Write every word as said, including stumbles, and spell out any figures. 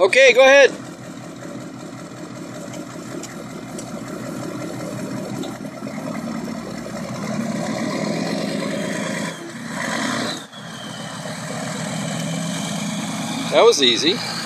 Okay, go ahead. That was easy.